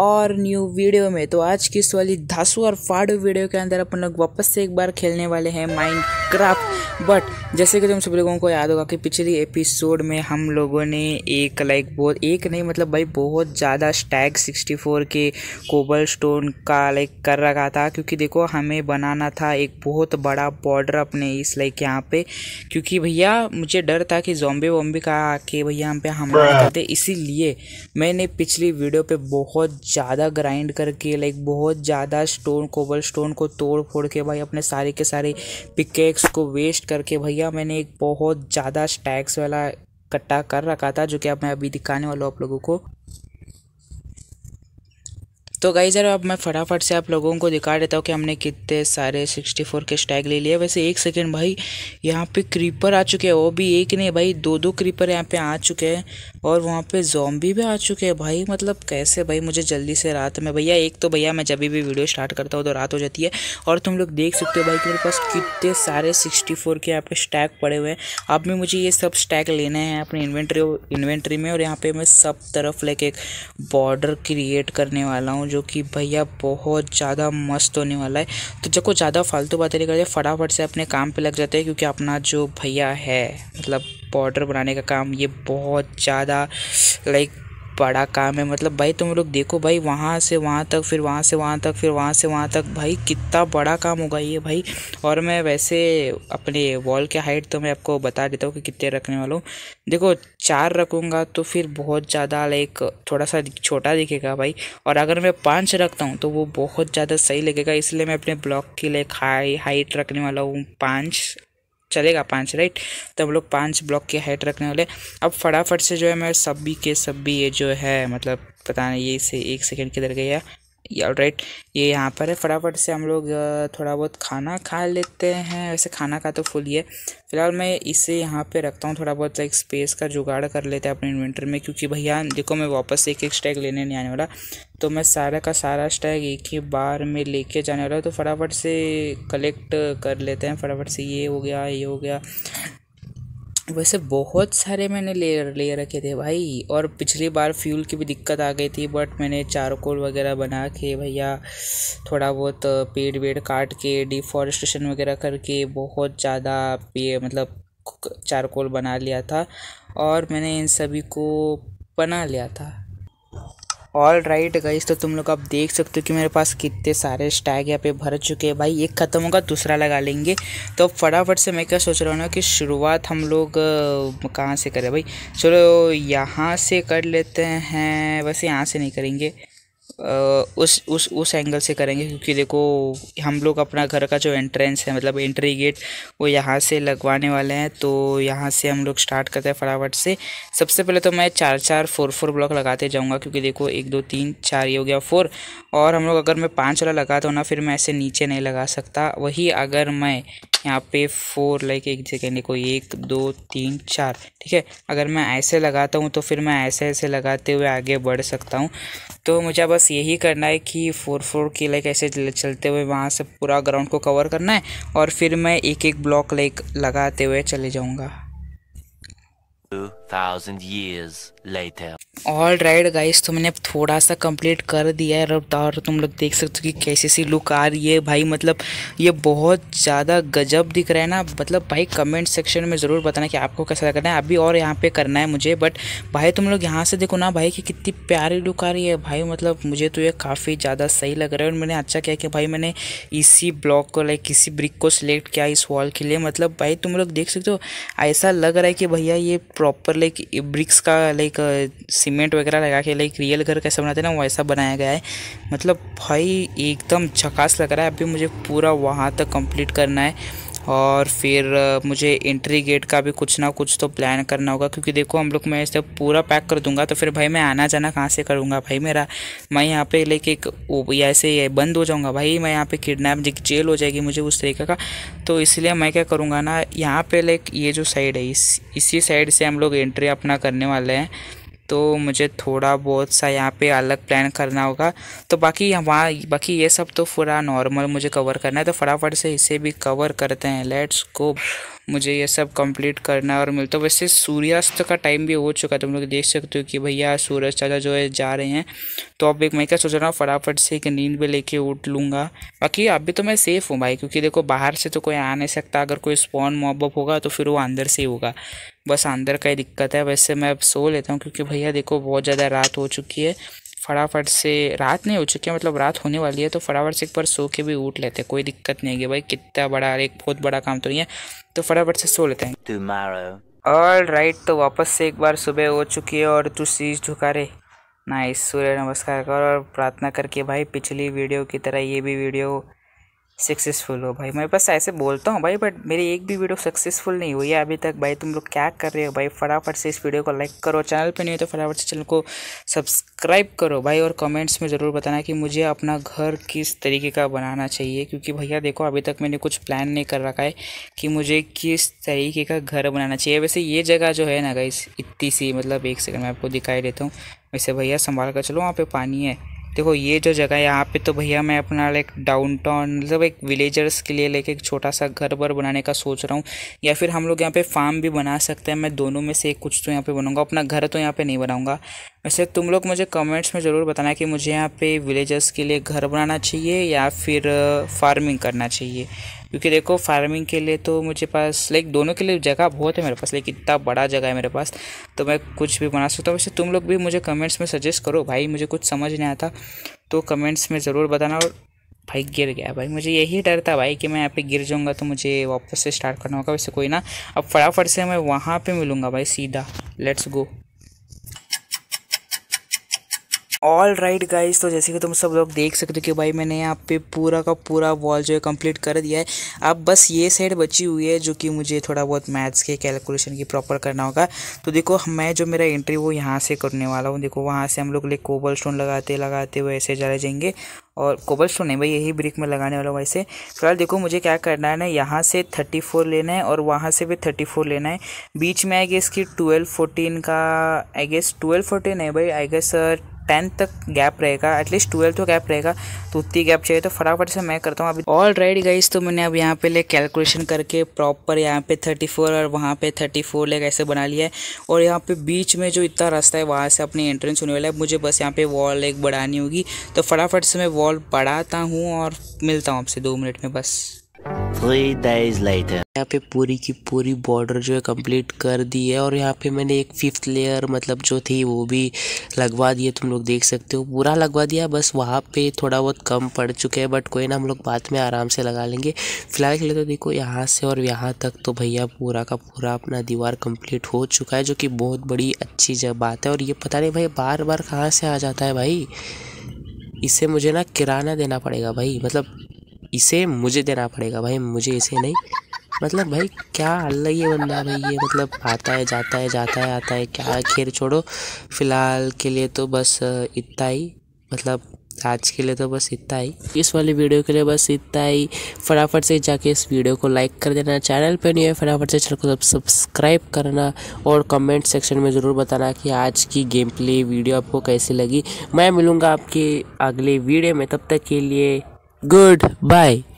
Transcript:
और new video में। तो आज की इस वाली धांसू और फाड़ू वीडियो के अंदर अपन लोग वापस से एक बार खेलने वाले हैं माइनक्राफ्ट। बट जैसे कि तुम सब लोगों को याद होगा कि पिछली एपिसोड में हम लोगों ने एक लाइक बहुत एक नहीं मतलब भाई बहुत ज़्यादा स्टैग 64 के कोबल स्टोन का लाइक कर रखा था, क्योंकि देखो हमें बनाना था एक बहुत बड़ा बॉर्डर अपने इस लाइक यहाँ पे, क्योंकि भैया मुझे डर था कि जॉम्बी वॉम्बी का आके भैया हम पे हमला करते। इसीलिए मैंने पिछली वीडियो पे बहुत ज़्यादा ग्राइंड करके लाइक बहुत ज़्यादा स्टोन कोबल स्टोन को तोड़ फोड़ के भाई अपने सारे के सारे पिकेक्स को वेस्ट करके भैया मैंने एक बहुत ज़्यादा स्टैक्स वाला इकट्ठा कर रखा था, जो कि अब मैं अभी दिखाने वाला हूँ आप लोगों को। तो गाइस यार अब मैं फटाफट से आप लोगों को दिखा देता हूँ कि हमने कितने सारे 64 के स्टैग ले लिए। वैसे एक सेकंड भाई, यहाँ पे क्रीपर आ चुके हैं, वो भी एक नहीं भाई दो दो क्रीपर यहाँ पे आ चुके हैं, और वहाँ पे जॉम्बी भी आ चुके हैं भाई। मतलब कैसे भाई, मुझे जल्दी से रात में भैया, एक तो भैया मैं जब भी वीडियो स्टार्ट करता हूँ तो रात हो जाती है, और तुम लोग देख सकते हो भाई कि मेरे पास कितने सारे 64 के यहाँ पे स्टैग पड़े हुए हैं। अब भी मुझे ये सब स्टैग लेने हैं अपने इन्वेंट्री में, और यहाँ पर मैं सब तरफ लाइक एक बॉर्डर क्रिएट करने वाला हूँ, जो कि भैया बहुत ज़्यादा मस्त होने वाला है। तो जब को ज़्यादा फालतू बातें नहीं करते, फटाफट से अपने काम पे लग जाते हैं, क्योंकि अपना जो भैया है मतलब बॉर्डर बनाने का काम, ये बहुत ज़्यादा लाइक बड़ा काम है। मतलब भाई तुम लोग देखो भाई, वहाँ से वहाँ तक, फिर वहाँ से वहाँ तक, फिर वहाँ से वहाँ तक, भाई कितना बड़ा काम होगा ये भाई। और मैं वैसे अपने वॉल के हाइट तो मैं आपको बता देता हूँ कि कितने रखने वाला हूँ। देखो 4 रखूँगा तो फिर बहुत ज़्यादा लाइक थोड़ा सा छोटा दिखेगा भाई, और अगर मैं 5 रखता हूँ तो वो बहुत ज़्यादा सही लगेगा। इसलिए मैं अपने ब्लॉक की लाइक हाइट रखने वाला हूँ 5, चलेगा 5 राइट। तो हम लोग 5 ब्लॉक की हाइट रखने वाले। अब फटाफट से जो है मैं सभी ये जो है मतलब पता नहीं ये से एक सेकंड किधर गया, ऑल राइट ये यहाँ पर है। फटाफट से हम लोग थोड़ा बहुत खाना खा लेते हैं। वैसे खाना का तो फुल ही है, फिलहाल मैं इसे यहाँ पे रखता हूँ। थोड़ा बहुत एक स्पेस का जुगाड़ कर लेते हैं अपने इन्वेंटर में, क्योंकि भैया देखो मैं वापस से एक स्टैग लेने नहीं आने वाला, तो मैं सारा का सारा स्टैग एक ही बार में लेके जाने वाला हूँ। तो फटाफट से कलेक्ट कर लेते हैं, फटाफट से ये हो गया, ये हो गया। वैसे बहुत सारे मैंने लेयर रखे थे भाई, और पिछली बार फ्यूल की भी दिक्कत आ गई थी, बट मैंने चारकोल वगैरह बना के भैया थोड़ा बहुत पेड़ वेड़ काट के डिफॉरेस्टेशन वगैरह करके बहुत ज़्यादा मतलब चारकोल बना लिया था, और मैंने इन सभी को बना लिया था। ऑल राइट गाइस, तो तुम लोग आप देख सकते हो कि मेरे पास कितने सारे स्टैग यहाँ पे भर चुके हैं भाई। एक ख़त्म होगा दूसरा लगा लेंगे। तो फटाफट से मैं क्या सोच रहा हूँ ना कि शुरुआत हम लोग कहाँ से करें भाई, चलो यहाँ से कर लेते हैं। वैसे यहाँ से नहीं करेंगे, उस एंगल से करेंगे, क्योंकि देखो हम लोग अपना घर का जो एंट्रेंस है मतलब एंट्री गेट वो यहाँ से लगवाने वाले हैं। तो यहाँ से हम लोग स्टार्ट करते हैं फटाफट से। सबसे पहले तो मैं 4-4, 4-4 ब्लॉक लगाते जाऊँगा, क्योंकि देखो 1, 2, 3, 4 ये हो गया 4, और हम लोग अगर मैं 5 वाला लगाता हूँ ना फिर मैं ऐसे नीचे नहीं लगा सकता। वही अगर मैं यहाँ पे 4 लाइक एक सेकेंड देखो 1, 2, 3, 4 ठीक है, अगर मैं ऐसे लगाता हूँ तो फिर मैं ऐसे लगाते हुए आगे बढ़ सकता हूँ। तो मुझे बस यही करना है कि 4-4 की लाइक ऐसे चलते हुए वहाँ से पूरा ग्राउंड को कवर करना है, और फिर मैं एक ब्लॉक लाइक लगाते हुए चले जाऊँगा। 2000 years later। All right guys, तो मैंने थोड़ा सा कंप्लीट कर दिया है, और तुम लोग देख सकते हो कि कैसी सी लुक आ रही है भाई। मतलब ये बहुत ज़्यादा गजब दिख रहा है ना। मतलब भाई कमेंट सेक्शन में ज़रूर बताना कि आपको कैसा लग रहा है अभी, और यहाँ पे करना है मुझे। बट भाई तुम लोग यहाँ से देखो ना भाई कि कितनी प्यारी लुक आ रही है भाई। मतलब मुझे तो ये काफ़ी ज़्यादा सही लग रहा है, और मैंने अच्छा किया कि भाई मैंने इसी ब्लॉक को लाइक किसी ब्रिक को सिलेक्ट किया इस वॉल के लिए। मतलब भाई तुम लोग देख सकते हो ऐसा लग रहा है कि भैया ये प्रॉपर लाइक ब्रिक्स का लाइक सीमेंट वगैरह लगा के लाइक रियल घर कैसा बनाते हैं ना वैसा बनाया गया है। मतलब भाई एकदम झकास लग रहा है। अभी मुझे पूरा वहाँ तक कंप्लीट करना है, और फिर मुझे एंट्री गेट का भी कुछ ना कुछ तो प्लान करना होगा, क्योंकि देखो हम लोग मैं इसे पूरा पैक कर दूंगा तो फिर भाई मैं आना जाना कहाँ से करूँगा भाई। मैं यहाँ पे लेके एक ऐसे बंद हो जाऊँगा भाई, मैं यहाँ पे किडनैप जेल हो जाएगी मुझे उस तरीके का। तो इसलिए मैं क्या करूँगा ना, यहाँ पे लाइक ये जो साइड है इसी साइड से हम लोग एंट्री अपना करने वाले हैं, तो मुझे थोड़ा बहुत सा यहाँ पे अलग प्लान करना होगा। तो बाकी ये सब तो पूरा नॉर्मल मुझे कवर करना है, तो फटाफट से इसे भी कवर करते हैं, लेट्स गो। मुझे ये सब कंप्लीट करना और मिलता है। वैसे सूर्यास्त का टाइम भी हो चुका है, तुम लोग देख सकते हो कि भैया सूरज चाचा जो है जा रहे हैं। तो अब एक मैं क्या सोच रहा हूँ फटाफट से एक नींद भी लेके उठ लूँगा। बाकी अब भी तो मैं सेफ़ हूँ भाई, क्योंकि देखो बाहर से तो कोई आ नहीं सकता, अगर कोई स्पॉन मॉब अप होगा तो फिर वो अंदर से ही होगा, बस अंदर का ही दिक्कत है। वैसे मैं अब सो लेता हूँ क्योंकि भैया देखो बहुत ज़्यादा रात हो चुकी है, फटाफट से रात नहीं हो चुकी है मतलब रात होने वाली है, तो फटाफट से एक बार सो के भी उठ लेते हैं, कोई दिक्कत नहीं है भाई, कितना बड़ा एक बहुत बड़ा काम तो नहीं है, तो फटाफट से सो लेते हैं। ऑलराइट, तो वापस से एक बार सुबह हो चुकी है और तू शीश झुका रे, नाइस, सूर्य नमस्कार कर और प्रार्थना करके भाई पिछली वीडियो की तरह ये भी वीडियो सक्सेसफुल हो। भाई मैं बस ऐसे बोलता हूँ भाई, बट मेरी एक भी वीडियो सक्सेसफुल नहीं हुई है अभी तक। भाई तुम लोग क्या कर रहे हो भाई, फटाफट से इस वीडियो को लाइक करो, चैनल पे नहीं हो तो फटाफट से चैनल को सब्सक्राइब करो भाई, और कमेंट्स में ज़रूर बताना कि मुझे अपना घर किस तरीके का बनाना चाहिए, क्योंकि भैया देखो अभी तक मैंने कुछ प्लान नहीं कर रखा है कि मुझे किस तरीके का घर बनाना चाहिए। वैसे ये जगह जो है ना गाइस इतनी सी, मतलब एक सेकंड मैं आपको दिखाई देता हूँ। वैसे भैया संभाल कर चलो, वहाँ पर पानी है, देखो ये जो जगह है यहाँ पे तो भैया मैं अपना लाइक डाउनटाउन मतलब एक विलेजर्स के लिए लेके एक छोटा सा घर वर बनाने का सोच रहा हूँ, या फिर हम लोग यहाँ पे फार्म भी बना सकते हैं। मैं दोनों में से कुछ तो यहाँ पे बनाऊँगा, अपना घर तो यहाँ पे नहीं बनाऊँगा। वैसे तुम लोग मुझे कमेंट्स में ज़रूर बताना कि मुझे यहाँ पे विलेजर्स के लिए घर बनाना चाहिए या फिर फार्मिंग करना चाहिए, क्योंकि देखो फार्मिंग के लिए तो मुझे पास लाइक दोनों के लिए जगह बहुत है मेरे पास, लाइक इतना बड़ा जगह है मेरे पास तो मैं कुछ भी बना सकता हूँ। वैसे तुम लोग भी मुझे कमेंट्स में सजेस्ट करो भाई, मुझे कुछ समझ नहीं आता तो कमेंट्स में ज़रूर बताना। और भाई गिर गया भाई, मुझे यही डर था भाई कि मैं यहाँ पे गिर जाऊँगा तो मुझे वापस से स्टार्ट करना होगा। वैसे कोई ना, अब फटाफट से मैं वहाँ पर मिलूँगा भाई सीधा, let's go. All right guys, तो जैसे कि तुम सब लोग देख सकते हो कि भाई मैंने यहाँ पे पूरा का पूरा वॉल जो है कंप्लीट कर दिया है। अब बस ये साइड बची हुई है जो कि मुझे थोड़ा बहुत मैथ्स के कैलकुलेशन की प्रॉपर करना होगा। तो देखो मैं जो मेरा एंट्री वो यहाँ से करने वाला हूँ। देखो वहाँ से हम लोग ले कोबल स्टोन लगाते लगाते वो ऐसे चले जाएंगे, और कोबल स्टोन नहीं भाई यही ब्रिक में लगाने वाला हूँ। वैसे फिलहाल देखो मुझे क्या करना है ना, यहाँ से 34 लेना है और वहाँ से भी 34 लेना है, बीच में आई गेस कि 12-14 का आई गेस 12-14 है भाई, आई गेस 10 तक गैप रहेगा, एटलीस्ट 12 तो गैप रहेगा, तो उतनी गैप चाहिए। तो फटाफट से मैं करता हूँ अभी। ऑल राइट गाइस, तो मैंने अब यहाँ पे ले कैलकुलेशन करके प्रॉपर यहाँ पे 34 और वहाँ पे 34 ले ऐसे बना लिया है, और यहाँ पे बीच में जो इतना रास्ता है वहाँ से अपनी एंट्रेंस होने वाला है। मुझे बस यहाँ पे वॉल एक बढ़ानी होगी, तो फटाफट से मैं वॉल बढ़ाता हूँ और मिलता हूँ आपसे 2 मिनट में बस। 3 days later यहाँ पे पूरी की पूरी बॉर्डर जो है कंप्लीट कर दी है, और यहाँ पे मैंने एक 5th लेयर मतलब जो थी वो भी लगवा दी है, तुम लोग देख सकते हो पूरा लगवा दिया। बस वहाँ पे थोड़ा बहुत कम पड़ चुके हैं, बट कोई ना, हम लोग बाद में आराम से लगा लेंगे। फिलहाल के लिए तो देखो यहाँ से और यहाँ तक तो भैया पूरा का पूरा अपना दीवार कम्प्लीट हो चुका है, जो कि बहुत बड़ी अच्छी बात है। और ये पता नहीं भाई बार बार कहाँ से आ जाता है भाई, इससे मुझे ना किराना देना पड़ेगा भाई, मतलब इसे मुझे देना पड़ेगा भाई, मुझे इसे नहीं, मतलब भाई क्या अल्लाह ये बंदा भाई, ये मतलब आता है जाता है जाता है आता है, क्या खैर छोड़ो। फिलहाल के लिए तो बस इतना ही, मतलब आज के लिए तो बस इतना ही, इस वाली वीडियो के लिए बस इतना ही। फटाफट से जाके इस वीडियो को लाइक कर देना, चैनल पे नहीं है फटाफट से चैनल को सब्सक्राइब करना, और कमेंट सेक्शन में ज़रूर बताना कि आज की गेम प्ले वीडियो आपको कैसी लगी। मैं मिलूँगा आपके अगले वीडियो में, तब तक के लिए गुड बाय।